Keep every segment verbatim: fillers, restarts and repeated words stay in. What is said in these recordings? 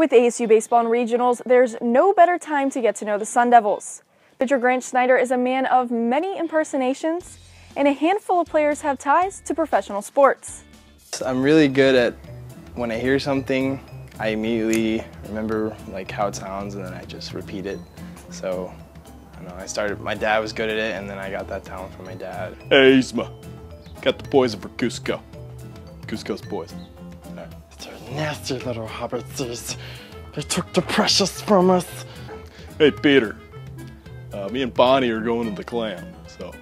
With A S U baseball and regionals, there's no better time to get to know the Sun Devils. Pitcher Grant Schneider is a man of many impersonations, and a handful of players have ties to professional sports. I'm really good at, when I hear something, I immediately remember like how it sounds and then I just repeat it. So, I know, I started, my dad was good at it, and then I got that talent from my dad. Hey, Isma, got the poison for Cusco. Cusco's poison. Right. They're nasty little hobbitses. They took the precious from us. Hey, Peter, uh, me and Bonnie are going to the clam, so.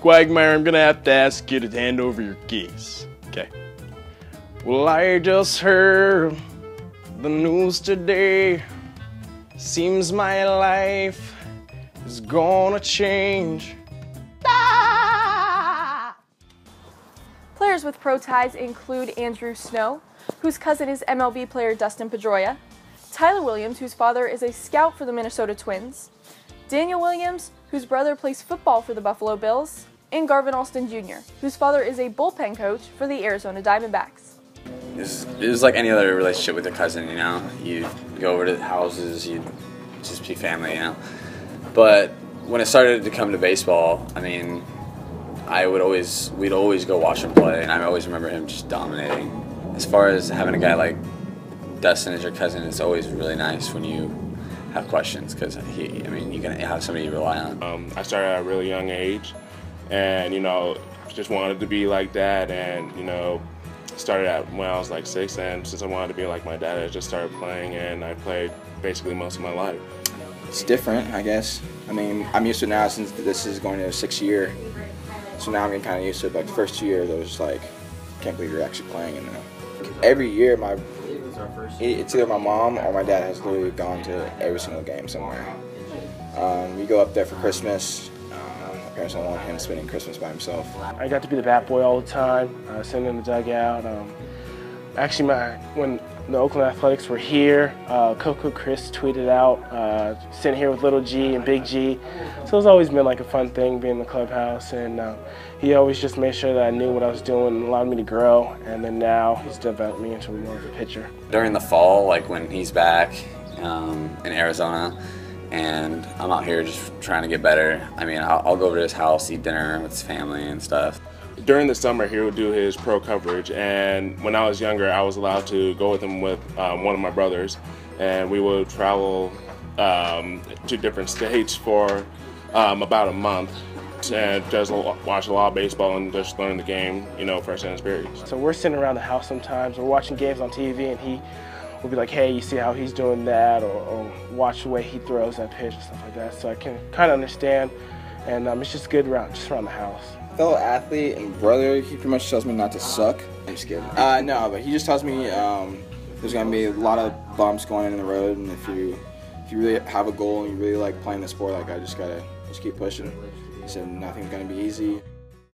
Quagmire, I'm gonna have to ask you to hand over your keys. Okay. Well, I just heard the news today. Seems my life is gonna change. Ah! Players with pro ties include Andrew Snow, whose cousin is M L B player Dustin Pedroia, Tyler Williams, whose father is a scout for the Minnesota Twins, Daniel Williams, whose brother plays football for the Buffalo Bills, and Garvin Alston Junior, whose father is a bullpen coach for the Arizona Diamondbacks. It's, it's like any other relationship with your cousin, you know? You go over to the houses, you just be family, you know? But when it started to come to baseball, I mean, I would always, we'd always go watch him play, and I always remember him just dominating. As far as having a guy like Dustin as your cousin, it's always really nice when you have questions, because, he, I mean, you're going to have somebody you rely on. Um, I started at a really young age, and, you know, just wanted to be like that, and, you know, started at when I was like six, and since I wanted to be like my dad, I just started playing, and I played basically most of my life. It's different, I guess. I mean, I'm used to it now since this is going to a sixth year, so now I'm getting kind of used to it. Like the first two years, I was just like, can't believe you're actually playing it now. Every year, my it's either my mom or my dad has literally gone to every single game somewhere. Um, we go up there for Christmas. I don't want him spending Christmas by himself. I got to be the bat boy all the time, uh, sitting in the dugout. Um, actually, my, when the Oakland Athletics were here, uh, Coco Chris tweeted out, uh, sitting here with Little G and Big G. So it's always been like a fun thing being in the clubhouse, and uh, he always just made sure that I knew what I was doing and allowed me to grow, and then now he's developed me into more of a pitcher. During the fall, like when he's back um, in Arizona, and I'm out here just trying to get better. I mean, I'll, I'll go over to his house, eat dinner with his family and stuff. During the summer, he would do his pro coverage, and when I was younger, I was allowed to go with him with um, one of my brothers, and we would travel um, to different states for um, about a month and just watch a lot of baseball and just learn the game, you know, first hand experience. So we're sitting around the house sometimes, we're watching games on T V, and he we'll be like, hey, you see how he's doing that, or, or watch the way he throws that pitch and stuff like that. So I can kind of understand, and um, it's just good around, just around the house. Fellow athlete and brother, he pretty much tells me not to suck. I'm just kidding. Uh, no, but he just tells me um, there's going to be a lot of bumps going in the road, and if you if you really have a goal and you really like playing the sport, like I just got to just keep pushing. He said nothing's going to be easy.